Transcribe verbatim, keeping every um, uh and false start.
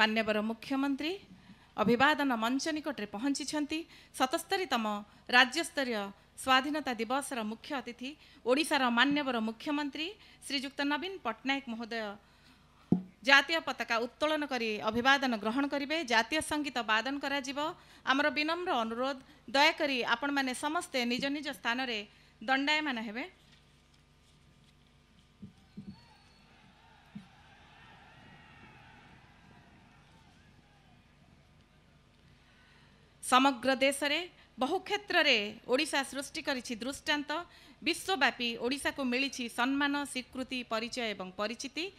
मान्यवर मुख्यमंत्री अभिवादन मंच निकटे पहुंची सतस्तरीतम राज्यस्तरीय स्वाधीनता दिवस मुख्य अतिथि ओडिशार मान्यवर मुख्यमंत्री श्रीजुक्त नवीन पट्टनायक महोदय जातीय पताका उत्तोलन करी अभिवादन ग्रहण करेंगे। जातीय संगीत वादन करा जिवो। आमर विनम्र अनुरोध दयाकोरी आपण माने समस्ते निज निज स्थान रे दंडायमान हेबे। समग्र देश रे बहु क्षेत्र रे ओडिशा सृष्टि करिछि दृष्टांत। विश्वव्यापी ओडिशा को मिलिछि सम्मान, स्वीकृति, परिचय एवं परिचिति।